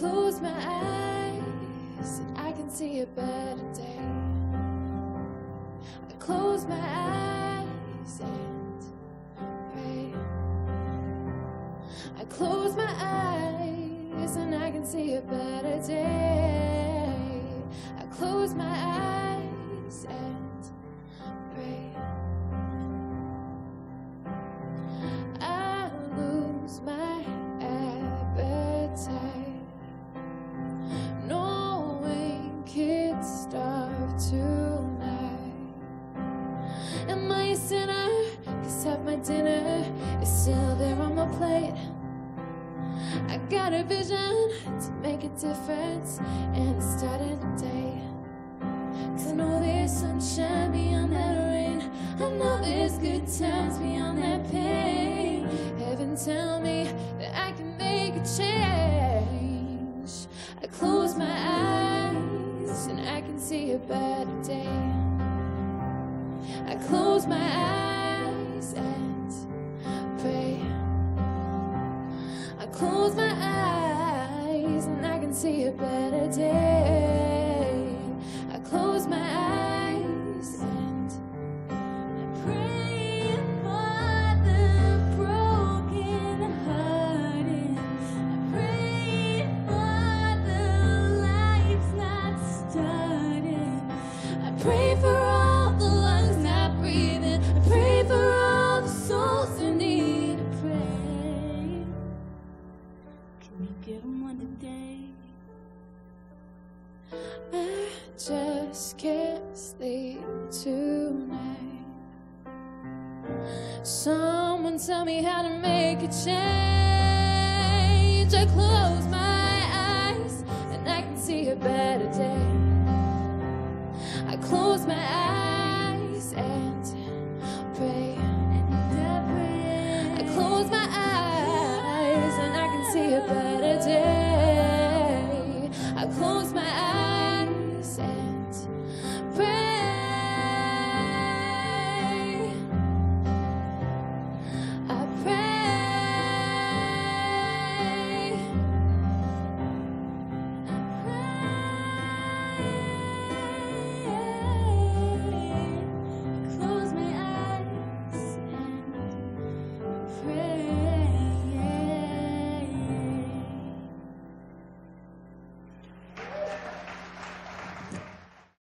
close my eyes and I can see a better day. I close my eyes and pray. I close my eyes and I can see a better day. I close my eyes and pray. I lose my appetite, knowing kids starve tonight. Am I a sinner? 'Cause half my dinner is still there on my plate. I got a vision to make a difference and start a day. 'Cause I know there's sunshine beyond that rain. I know there's good times beyond that pain. Heaven, tell me that I can make a change. I close my eyes and I can see a better day. I close my eyes and pray. I close my eyes and I can see a better day. I close my eyes and I pray. Just can't sleep tonight. Someone tell me how to make a change. I close my eyes and I can see a better day. I close my eyes and pray. I close my eyes and I can see a better day.